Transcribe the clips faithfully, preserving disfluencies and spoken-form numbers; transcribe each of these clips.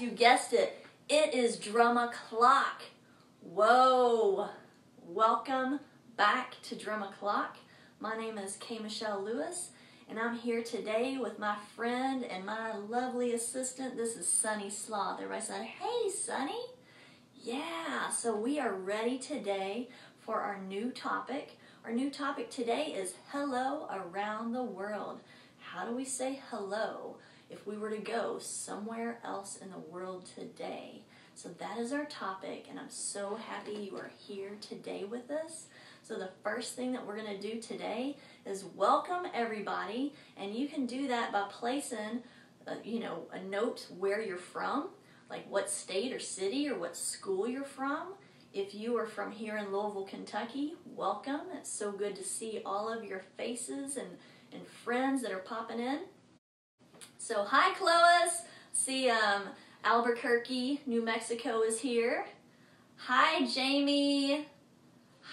Yes, you guessed it. It is Drum O' Clock. Whoa. Welcome back to Drum O' Clock. My name is K. Michelle Lewis, and I'm here today with my friend and my lovely assistant. This is Sunny Sloth. Everybody said, hey, Sunny. Yeah, so we are ready today for our new topic. Our new topic today is hello around the world. How do we say hello if we were to go somewhere else in the world today? So that is our topic, and I'm so happy you are here today with us. So the first thing that we're going to do today is welcome everybody, and you can do that by placing a, you know, a note where you're from, like what state or city or what school you're from. If you are from here in Louisville, Kentucky, welcome. It's so good to see all of your faces and, and friends that are popping in. So hi, Clois. See, um, Albuquerque, New Mexico is here. Hi, Jamie.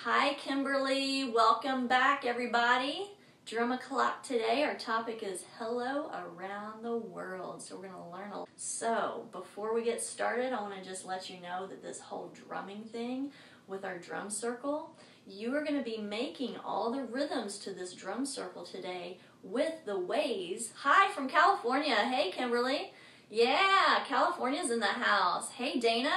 Hi, Kimberly. Welcome back, everybody. Drum O' Clock today. Our topic is hello around the world. So we're going to learn a lot. So before we get started, I want to just let you know that this whole drumming thing with our drum circle, you are going to be making all the rhythms to this drum circle today with the ways. Hi from California. Hey, Kimberly. Yeah, California's in the house. Hey, Dana.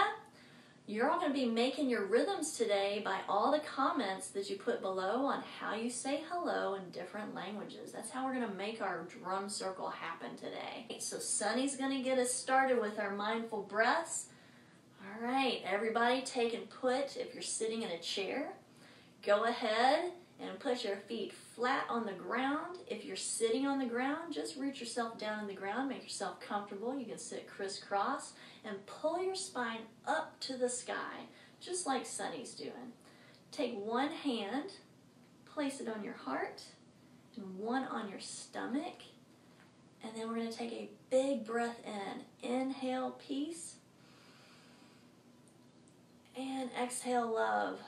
You're all going to be making your rhythms today by all the comments that you put below on how you say hello in different languages. That's how we're going to make our drum circle happen today. So Sunny's going to get us started with our mindful breaths. All right, everybody take and put, if you're sitting in a chair, go ahead and put your feet flat on the ground. If you're sitting on the ground, just root yourself down in the ground, make yourself comfortable. You can sit crisscross and pull your spine up to the sky, just like Sunny's doing. Take one hand, place it on your heart, and one on your stomach. And then we're gonna take a big breath in. Inhale, peace. And exhale, love.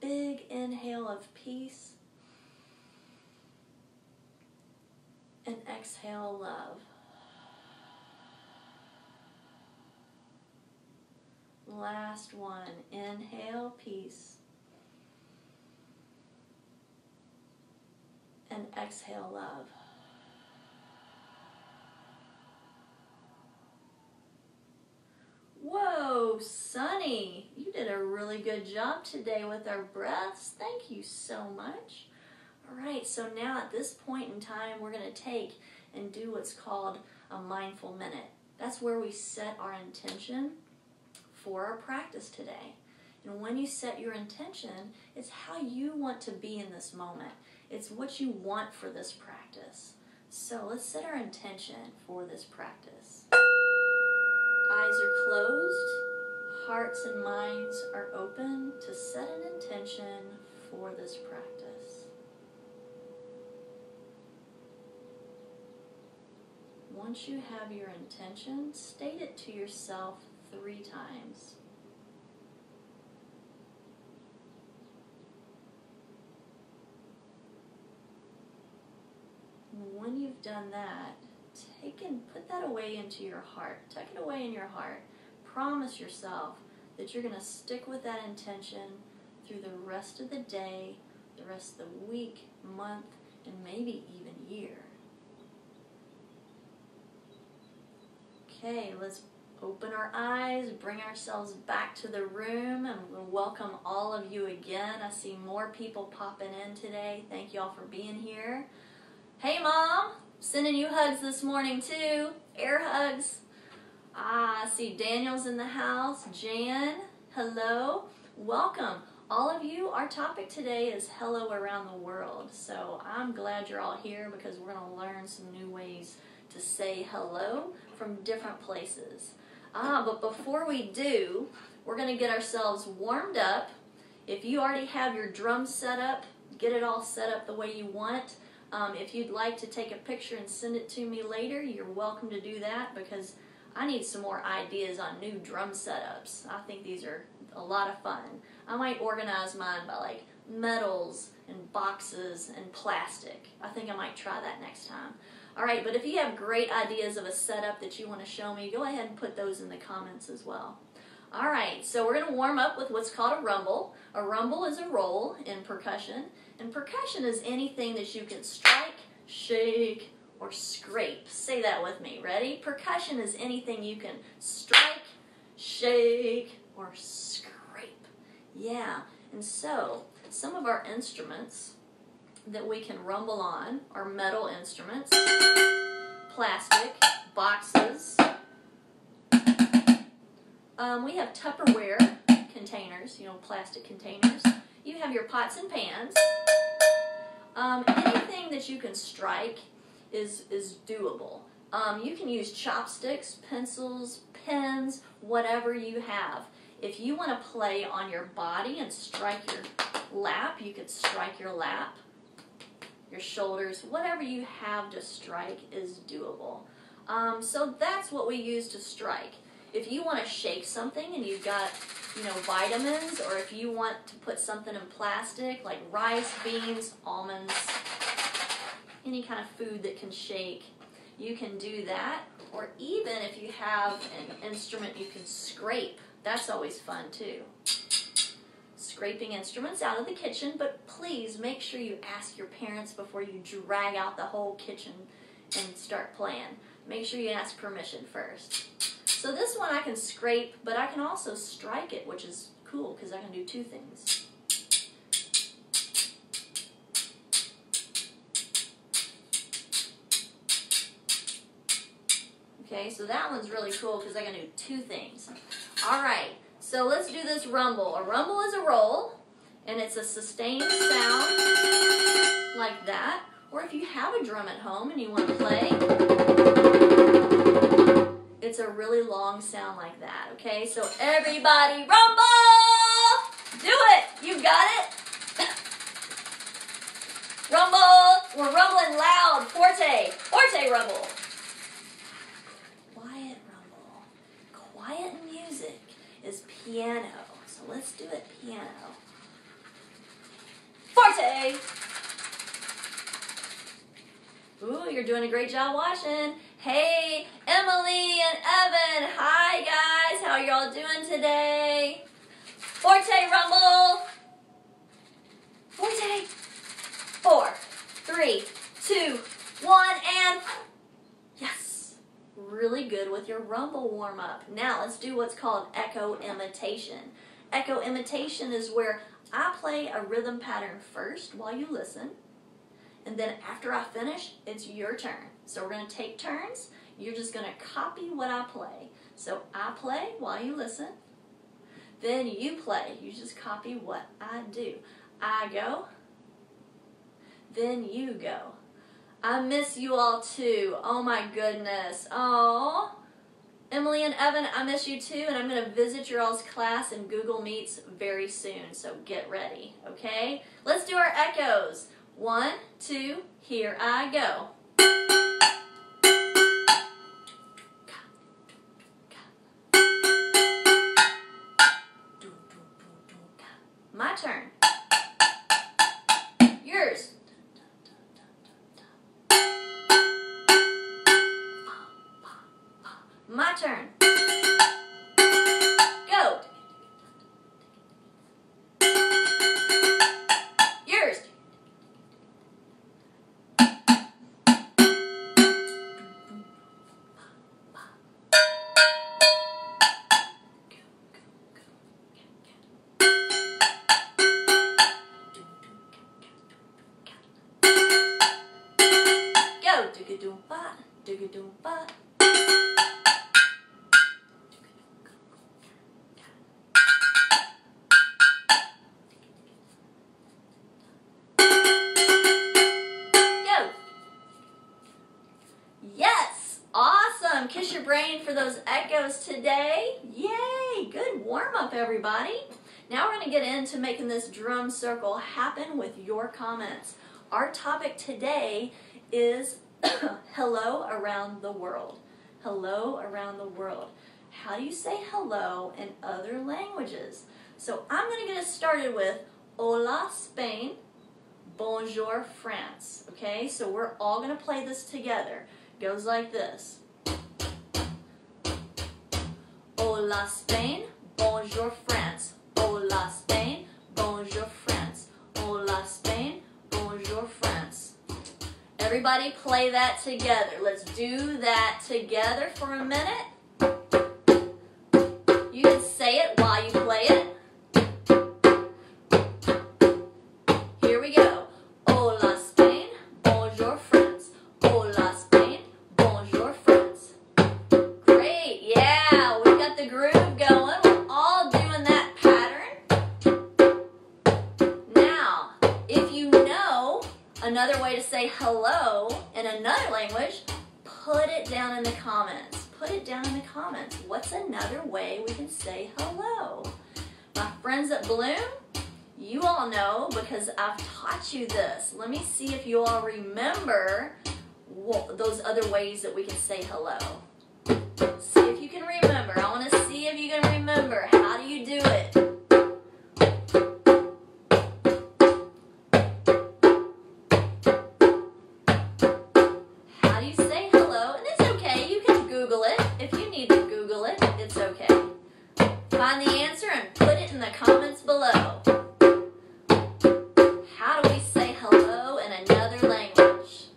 Big inhale of peace, and exhale love. Last one, inhale peace, and exhale love. Whoa, Sunny, you did a really good job today with our breaths. Thank you so much. All right, so now at this point in time, we're going to take and do what's called a mindful minute. That's where we set our intention for our practice today. And when you set your intention, it's how you want to be in this moment. It's what you want for this practice. So let's set our intention for this practice. Eyes are closed, hearts and minds are open to set an intention for this practice. Once you have your intention, state it to yourself three times. And when you've done that, take and put that away into your heart. Tuck it away in your heart. Promise yourself that you're going to stick with that intention through the rest of the day, the rest of the week, month, and maybe even year. Okay, let's open our eyes, bring ourselves back to the room, and we'll welcome all of you again. I see more people popping in today. Thank you all for being here. Hey, Mom! Sending you hugs this morning too, air hugs. Ah, I see Daniel's in the house. Jan, hello, welcome. All of you, our topic today is hello around the world. So I'm glad you're all here because we're gonna learn some new ways to say hello from different places. Ah, but before we do, we're gonna get ourselves warmed up. If you already have your drum set up, get it all set up the way you want it. Um, if you'd like to take a picture and send it to me later, you're welcome to do that because I need some more ideas on new drum setups. I think these are a lot of fun. I might organize mine by like metals and boxes and plastic. I think I might try that next time. All right, but if you have great ideas of a setup that you want to show me, go ahead and put those in the comments as well. All right, so we're going to warm up with what's called a rumble. A rumble is a roll in percussion, and percussion is anything that you can strike, shake, or scrape. Say that with me. Ready? Percussion is anything you can strike, shake, or scrape. Yeah, and so some of our instruments that we can rumble on are metal instruments, plastic, boxes. Um, we have Tupperware containers, you know, plastic containers. You have your pots and pans. Um, anything that you can strike is, is doable. Um, you can use chopsticks, pencils, pens, whatever you have. If you want to play on your body and strike your lap, you could strike your lap, your shoulders, whatever you have to strike is doable. Um, so that's what we use to strike. If you want to shake something and you've got, you know, vitamins, or if you want to put something in plastic, like rice, beans, almonds, any kind of food that can shake, you can do that. Or even if you have an instrument you can scrape, that's always fun too. Scraping instruments out of the kitchen, but please make sure you ask your parents before you drag out the whole kitchen and start playing. Make sure you ask permission first. So this one I can scrape, but I can also strike it, which is cool because I can do two things. Okay, so that one's really cool because I can do two things. All right, so let's do this rumble. A rumble is a roll, and it's a sustained sound like that. Or if you have a drum at home and you want to play, it's a really long sound like that, okay? So everybody rumble! Do it! You got it? Rumble! We're rumbling loud. Forte. Forte rumble. Quiet music is piano, so let's do it piano. Forte! Ooh, you're doing a great job watching. Hey, Emily and Evan, hi guys, how are y'all doing today? Forte rumble! Forte! Four, three, two, one, and... really good with your rumble warm-up. Now let's do what's called echo imitation. Echo imitation is where I play a rhythm pattern first while you listen, and then after I finish, it's your turn. So we're going to take turns. You're just going to copy what I play. So I play while you listen, then you play. You just copy what I do. I go, then you go. I miss you all too. Oh my goodness. Oh, Emily and Evan, I miss you too, and I'm going to visit your all's class in Google Meets very soon, so get ready, okay? Let's do our echoes. One, two, here I go. My turn. Yours. My turn. Go. Yours. Go. Do-ga-doom-ba, do-ga-doom-ba. Kiss your brain for those echoes today. Yay! Good warm-up, everybody. Now we're going to get into making this drum circle happen with your comments. Our topic today is hello around the world. Hello around the world. How do you say hello in other languages? So I'm going to get us started with hola Spain, Bonjour France, okay? So we're all gonna play this together. Goes like this. Hola Spain, bonjour France. Hola Spain, bonjour France. Hola Spain, bonjour France. Everybody play that together. Let's do that together for a minute. You can say it while you play it. Here we go. Hola Spain, bonjour France. Hola Spain, bonjour France. Great, yeah, we got the groove going. We're all doing that pattern. Now, if you know another way to say hello in another language, put it down in the comments. Put it down in the comments. What's another way we can say hello? My friends at Bloom, you all know because I've taught you this. Let me see if you all remember what, those other ways that we can say hello. See if you can remember. I want to see if you can remember. How do you do it? Find the answer and put it in the comments below. How do we say hello in another language?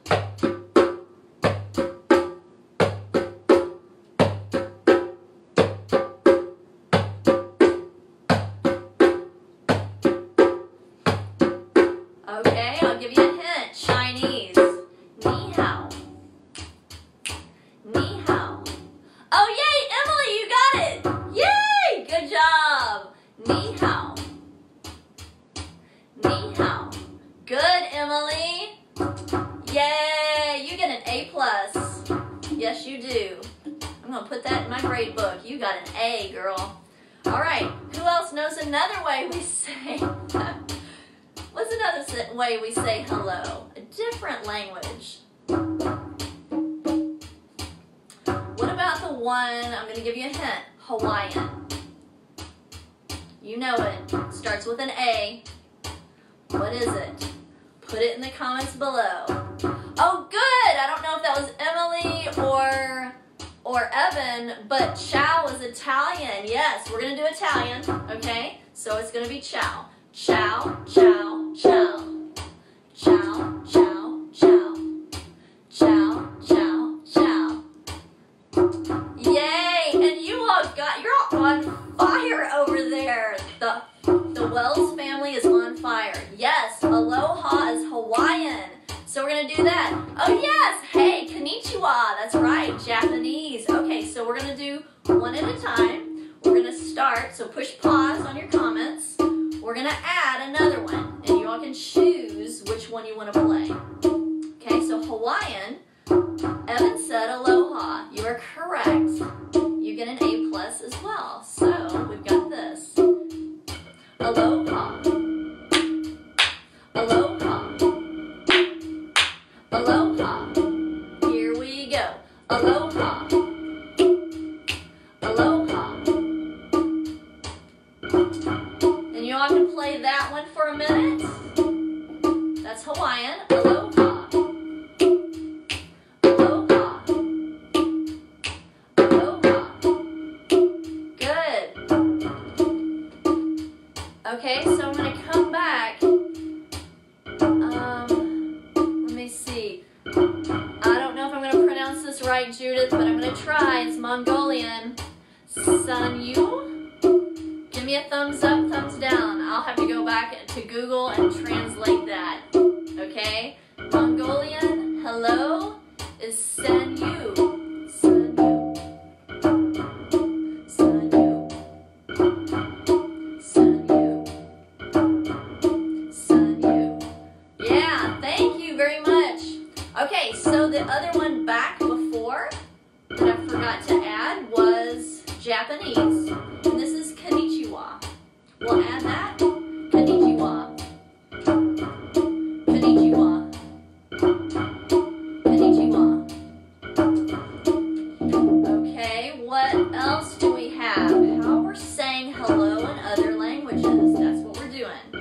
Okay, I'll give you a hint. Chinese. Ni hao. Ni hao. Oh, yay! Ni hao. Ni hao. Good, Emily. Yay, you get an A plus. Yes, you do. I'm going to put that in my grade book. You got an A, girl. All right, who else knows another way we say? What's another way we say hello? A different language. What about the one, I'm going to give you a hint, Hawaiian. You know it. Starts with an A. What is it? Put it in the comments below. Oh, good! I don't know if that was Emily or or Evan, but ciao is Italian. Yes, we're going to do Italian, okay? So it's going to be ciao. Ciao, ciao, ciao. Ciao, ciao, ciao. Ciao, ciao, ciao. Yay! And you all got, you're all on fire over there. The, the Wells family is on fire. Yes, aloha is Hawaiian. So we're going to do that. Oh, yes. Hey, konnichiwa. That's right, Japanese. Okay, so we're going to do one at a time. We're going to start. So push pause on your comments. We're going to add another one. And you all can choose which one you want to play. Okay, so Hawaiian. Evan said aloha. You are correct. You get an A plus as well. So we've got this. Aloha, aloha, aloha, here we go, aloha, aloha, and you all can play that one for a minute. That's Hawaiian, aloha. Okay, so I'm going to come back, um, let me see, I don't know if I'm going to pronounce this right, Judith, but I'm going to try. It's Mongolian. Sanyu, give me a thumbs up, thumbs down. I'll have to go back to Google and translate that, okay? Mongolian, hello, is Sanyu. Other one back before that I forgot to add was Japanese, and this is konnichiwa. We'll add that. Konnichiwa. Konnichiwa. Konnichiwa. Okay, what else do we have? How we're saying hello in other languages. That's what we're doing.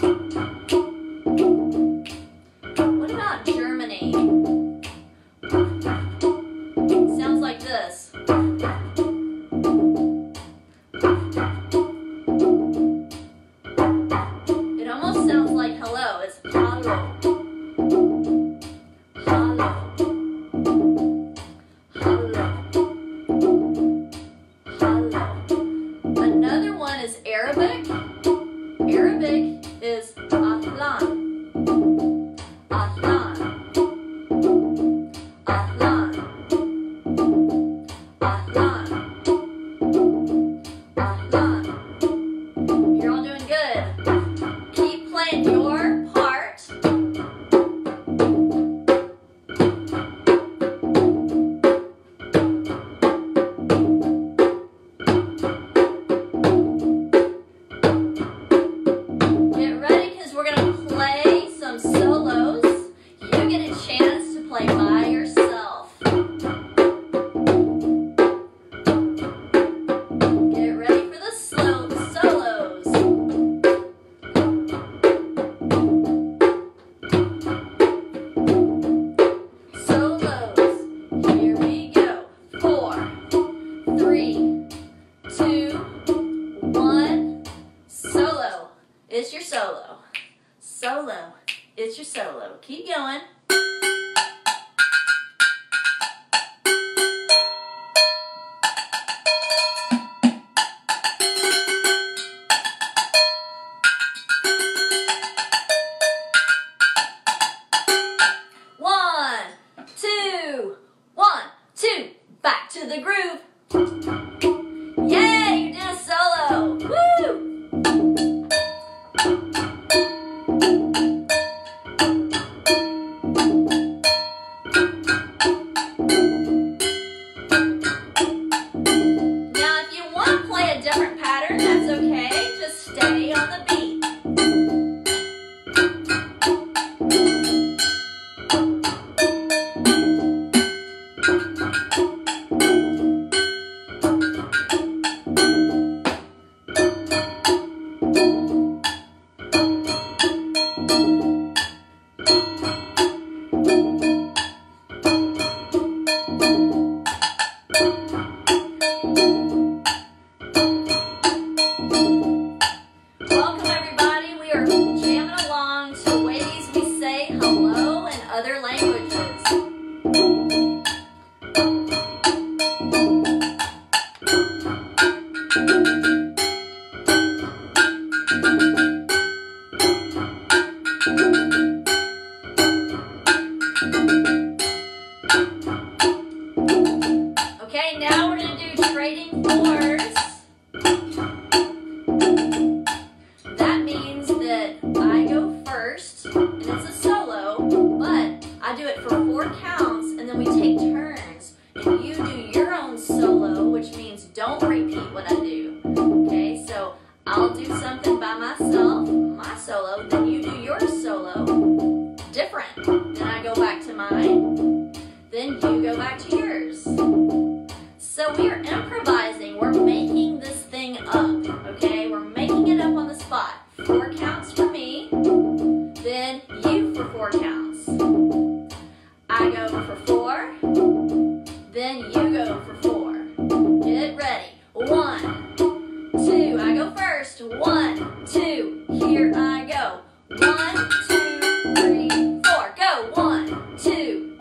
Two,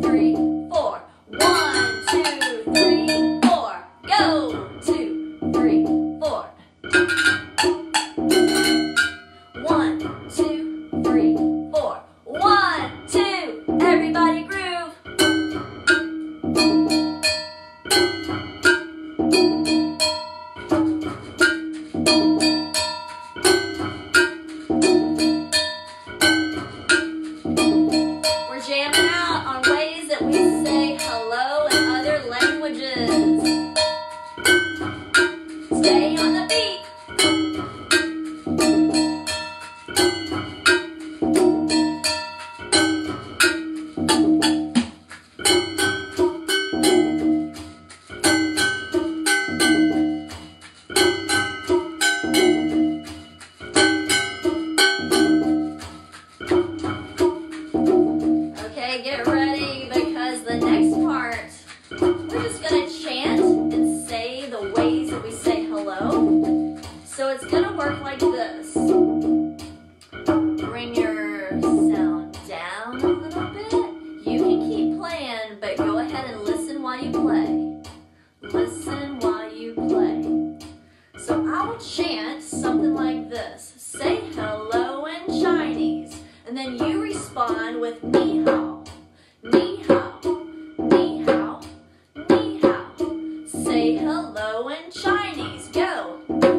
three, four. One, ahead and listen while you play. Listen while you play. So I will chant something like this. Say hello in Chinese. And then you respond with ni hao, ni hao, ni hao, ni hao. Say hello in Chinese. Go. Go.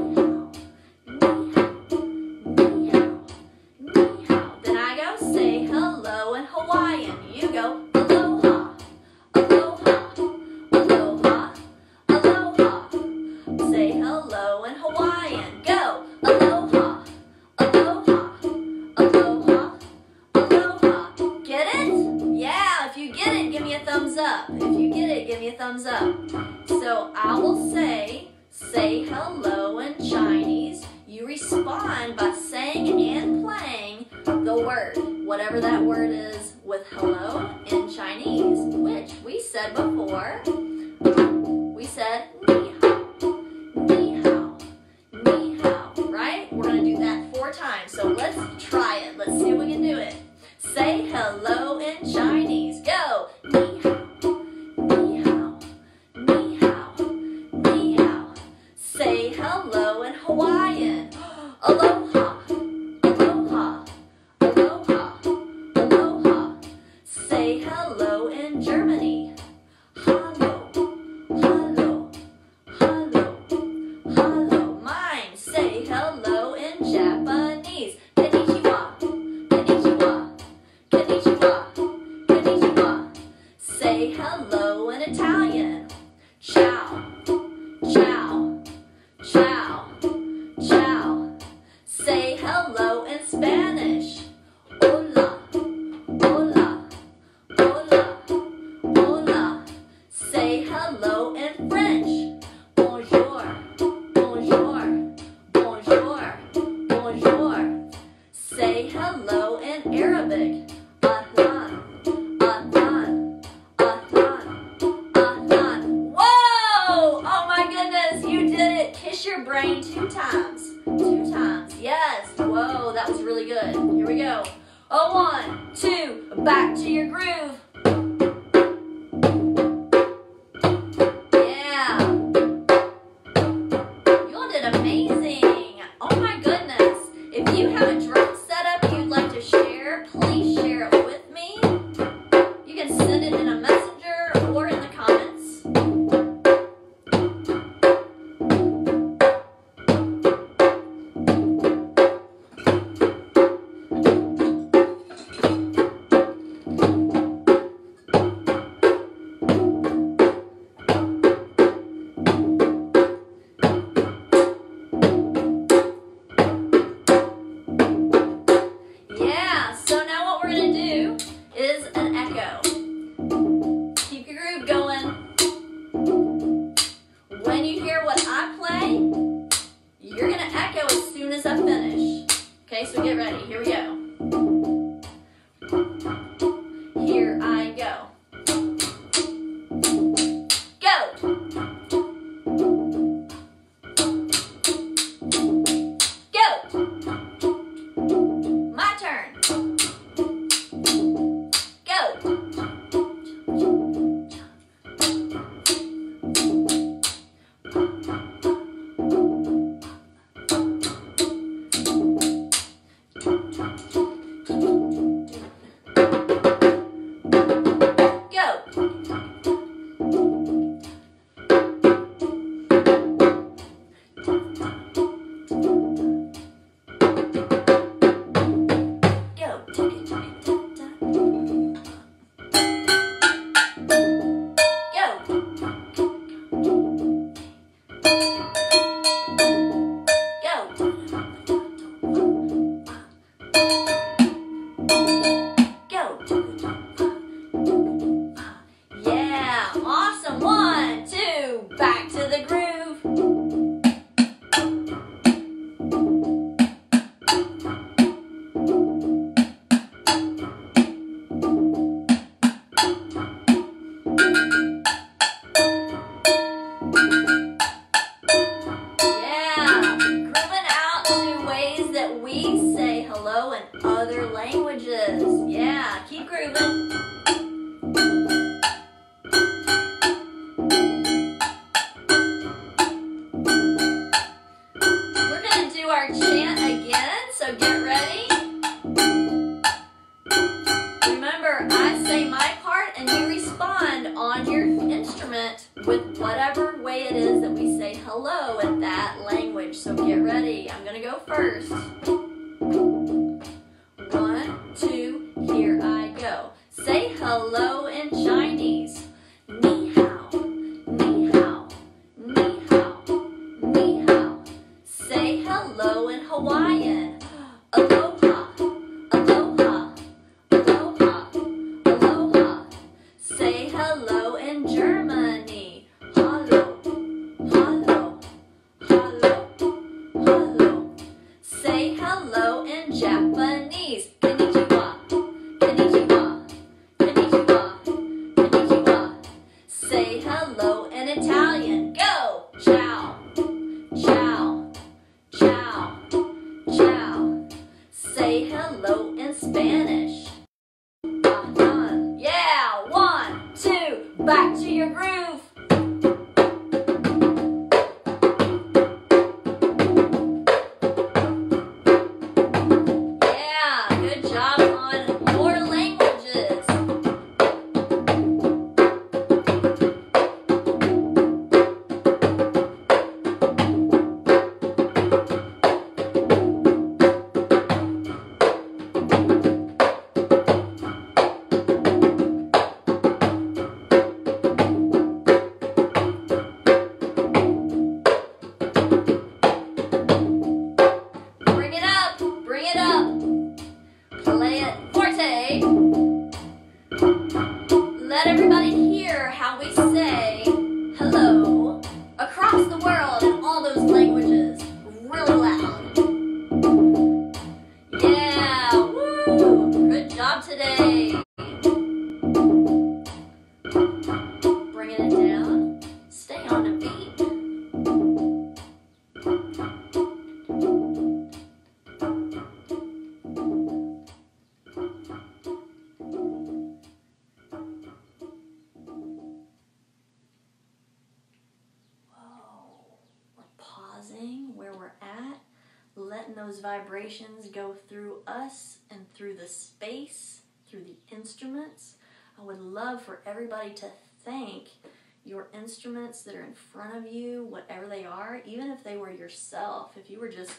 gonna go first. One, two, here I go. Say hello in Chinese. Ni hao, ni hao, ni hao, ni hao. Say hello in Hawaiian. Aloha, aloha, aloha, aloha. Say hello in Germany. Hallo, hallo, hallo, hallo. Say hello in Japanese. Konnichiwa, konnichiwa, konnichiwa, konnichiwa. Say hello in Italian. Go! Ciao, ciao, ciao, ciao. Say hello in Spanish. Uh-huh. Yeah, one, two, back to your groove. Yeah, good job on more languages. Bring it up, bring it up. Play it forte. Let everybody hear how we say hello across the world in all those languages really loud. Yeah, woo! Good job today. Bringing it down. Stay on a beat. Whoa, we're pausing where we're at, letting those vibrations go through us and through the space, through the instruments. I would love for everybody to thank your instruments that are in front of you, whatever they are, even if they were yourself. If you were just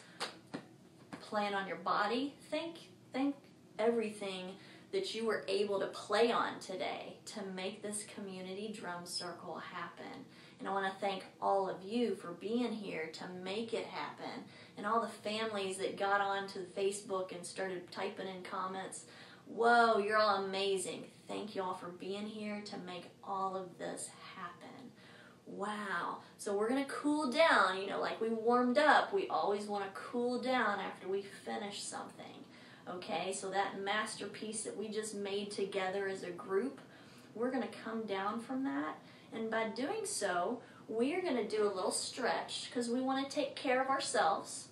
playing on your body, thank, thank everything that you were able to play on today to make this community drum circle happen. And I want to thank all of you for being here to make it happen, and all the families that got onto Facebook and started typing in comments. Whoa, you're all amazing. Thank you all for being here to make all of this happen. Wow. So we're going to cool down, you know, like we warmed up. We always want to cool down after we finish something. Okay, so that masterpiece that we just made together as a group, we're going to come down from that. And by doing so, we're going to do a little stretch because we want to take care of ourselves.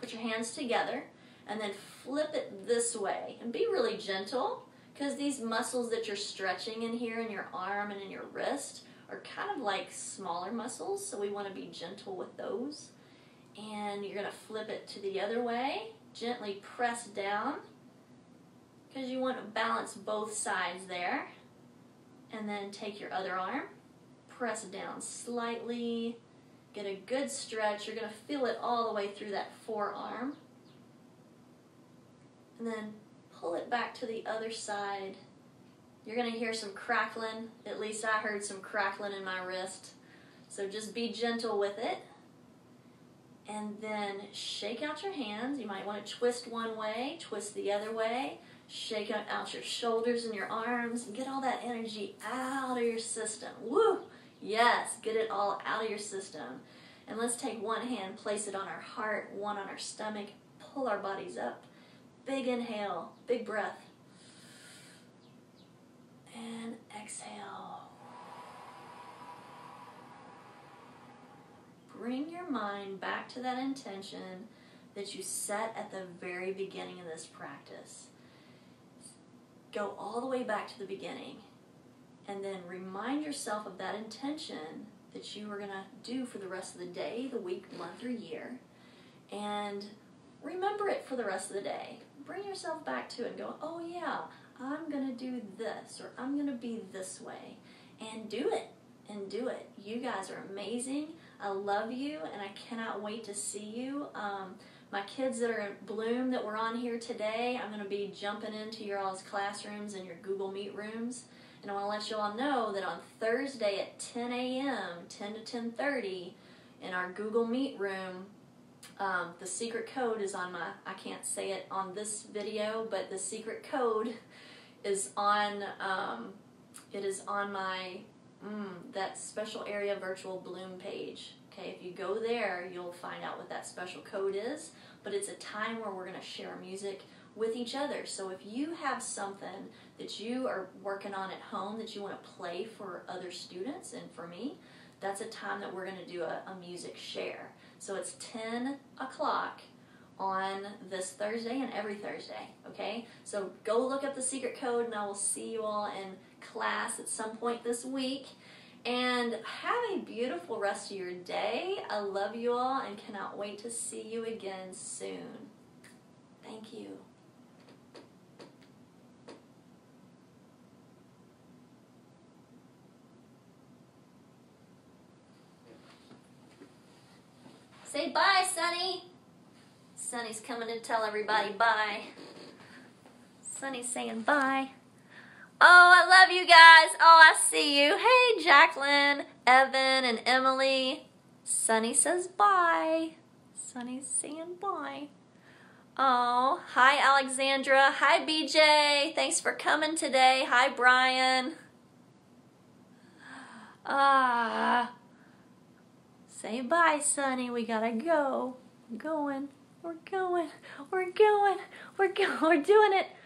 Put your hands together and then flip it this way. And be really gentle, because these muscles that you're stretching in here in your arm and in your wrist are kind of like smaller muscles, so we want to be gentle with those. And you're going to flip it to the other way, gently press down, because you want to balance both sides there. And then take your other arm, press down slightly, get a good stretch. You're going to feel it all the way through that forearm. And then pull it back to the other side. You're going to hear some crackling. At least I heard some crackling in my wrist. So just be gentle with it. And then shake out your hands. You might want to twist one way, twist the other way. Shake out your shoulders and your arms and get all that energy out of your system. Woo! Yes, get it all out of your system. And let's take one hand, place it on our heart, one on our stomach, pull our bodies up. Big inhale, big breath, and exhale. Bring your mind back to that intention that you set at the very beginning of this practice. Go all the way back to the beginning, and then remind yourself of that intention that you were going to do for the rest of the day, the week, month, or year, and remember it for the rest of the day. Bring yourself back to it and go, oh yeah, I'm going to do this, or I'm going to be this way. And do it, and do it. You guys are amazing. I love you, and I cannot wait to see you. Um, My kids that are in Bloom that were on here today, I'm going to be jumping into your all's classrooms and your Google Meet rooms. And I want to let you all know that on Thursday at ten a m, ten to ten thirty, in our Google Meet room, um, the secret code is on my, I can't say it on this video, but the secret code is on, um, it is on my, mm, that special area virtual Bloom page. Okay, if you go there, you'll find out what that special code is, but it's a time where we're going to share music with each other. So if you have something that you are working on at home that you want to play for other students and for me, that's a time that we're going to do a, a music share. So it's ten o'clock on this Thursday and every Thursday, okay? So go look up the secret code, and I will see you all in class at some point this week. And have a beautiful rest of your day. I love you all and cannot wait to see you again soon. Thank you. Say bye, Sunny. Sunny's coming to tell everybody bye. Sunny's saying bye. Oh, I love you guys. Oh, I see you. Hey, Jacqueline, Evan, and Emily. Sunny says bye. Sunny's saying bye. Oh, hi, Alexandra. Hi, B J. Thanks for coming today. Hi, Brian. Ah. Uh, Say bye, Sunny. We gotta go. We're going. We're going. We're going. We're going. We're doing it.